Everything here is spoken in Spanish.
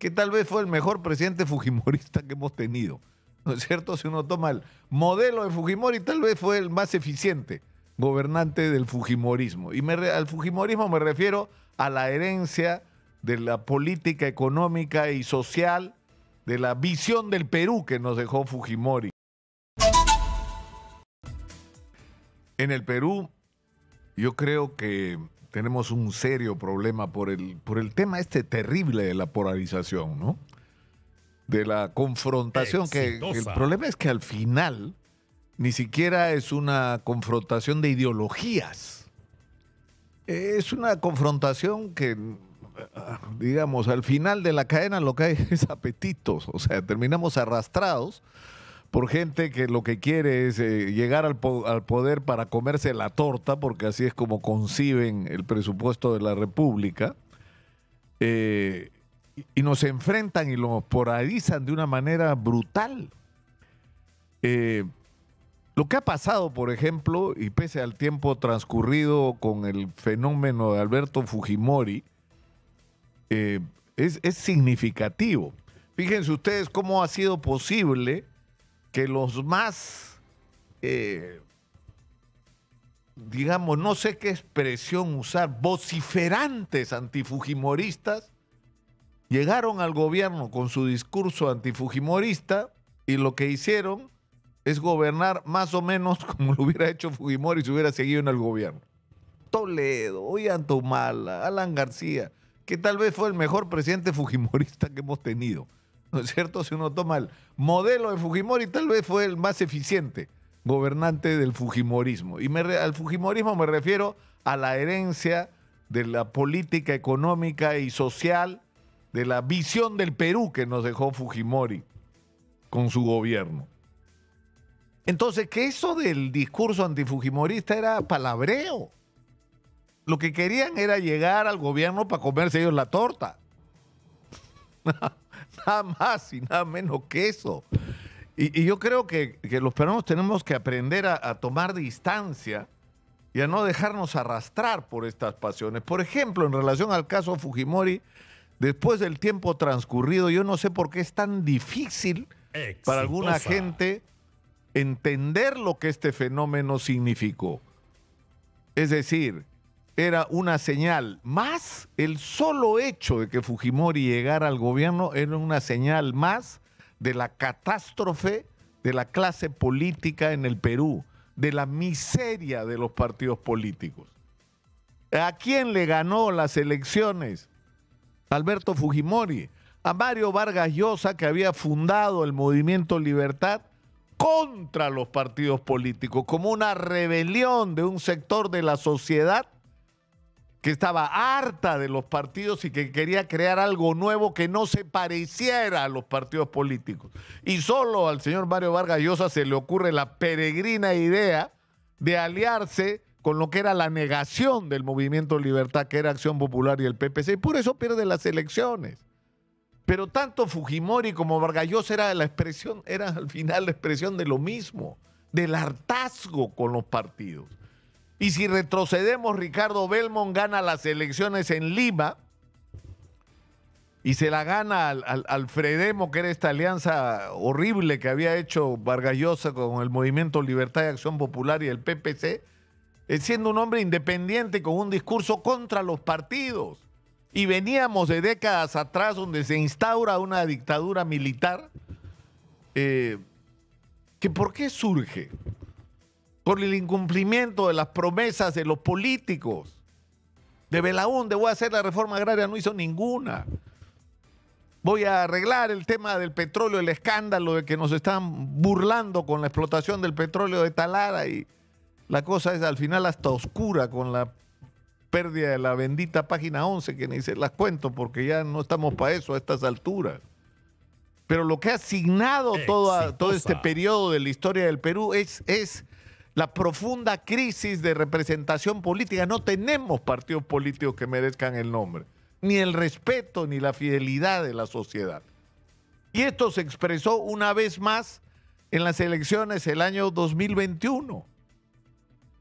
que tal vez fue el mejor presidente fujimorista que hemos tenido, ¿no es cierto? Si uno toma el modelo de Fujimori, tal vez fue el más eficiente gobernante del fujimorismo. Y al fujimorismo me refiero a la herencia de la política económica y social, de la visión del Perú que nos dejó Fujimori. En el Perú, yo creo que tenemos un serio problema por el tema este terrible de la polarización, ¿no? De la confrontación. Que el problema es que al final ni siquiera es una confrontación de ideologías. Es una confrontación que, digamos, al final de la cadena lo que hay es apetitos. O sea, terminamos arrastrados por gente que lo que quiere es llegar al poder para comerse la torta, porque así es como conciben el presupuesto de la República, y nos enfrentan y nos polarizan de una manera brutal. Lo que ha pasado, por ejemplo, y pese al tiempo transcurrido con el fenómeno de Alberto Fujimori, es significativo. Fíjense ustedes cómo ha sido posible que los más, digamos, no sé qué expresión usar, vociferantes antifujimoristas, llegaron al gobierno con su discurso antifujimorista y lo que hicieron es gobernar más o menos como lo hubiera hecho Fujimori si hubiera seguido en el gobierno. Toledo, Ollanta Humala, Alan García, que tal vez fue el mejor presidente fujimorista que hemos tenido, ¿no es cierto? Si uno toma el modelo de Fujimori, tal vez fue el más eficiente gobernante del fujimorismo. Y al fujimorismo me refiero a la herencia de la política económica y social, de la visión del Perú que nos dejó Fujimori con su gobierno. Entonces, que eso del discurso antifujimorista era palabreo. Lo que querían era llegar al gobierno para comerse ellos la torta. Nada más y nada menos que eso. Y yo creo que los peruanos tenemos que aprender a tomar distancia y a no dejarnos arrastrar por estas pasiones. Por ejemplo, en relación al caso Fujimori, después del tiempo transcurrido, yo no sé por qué es tan difícil para alguna gente entender lo que este fenómeno significó. Es decir, era una señal más, el solo hecho de que Fujimori llegara al gobierno era una señal más de la catástrofe de la clase política en el Perú, de la miseria de los partidos políticos. ¿A quién le ganó las elecciones? Alberto Fujimori, a Mario Vargas Llosa, que había fundado el Movimiento Libertad contra los partidos políticos, como una rebelión de un sector de la sociedad que estaba harta de los partidos y que quería crear algo nuevo que no se pareciera a los partidos políticos. Y solo al señor Mario Vargas Llosa se le ocurre la peregrina idea de aliarse con lo que era la negación del Movimiento Libertad, que era Acción Popular y el PPC, y por eso pierde las elecciones. Pero tanto Fujimori como Vargas Llosa eran al final la expresión de lo mismo, del hartazgo con los partidos. Y si retrocedemos, Ricardo Belmont gana las elecciones en Lima y se la gana al Fredemo, que era esta alianza horrible que había hecho Vargas Llosa con el Movimiento Libertad y Acción Popular y el PPC, siendo un hombre independiente con un discurso contra los partidos. Y veníamos de décadas atrás donde se instaura una dictadura militar, que ¿por qué surge? Por el incumplimiento de las promesas de los políticos. De Belaúnde, voy a hacer la reforma agraria, no hizo ninguna. Voy a arreglar el tema del petróleo, el escándalo de que nos están burlando con la explotación del petróleo de Talara, y la cosa es al final hasta oscura con la pérdida de la bendita página 11, que ni se las cuento porque ya no estamos para eso a estas alturas. Pero lo que ha asignado todo este periodo de la historia del Perú es la profunda crisis de representación política. No tenemos partidos políticos que merezcan el nombre, ni el respeto, ni la fidelidad de la sociedad. Y esto se expresó una vez más en las elecciones el año 2021.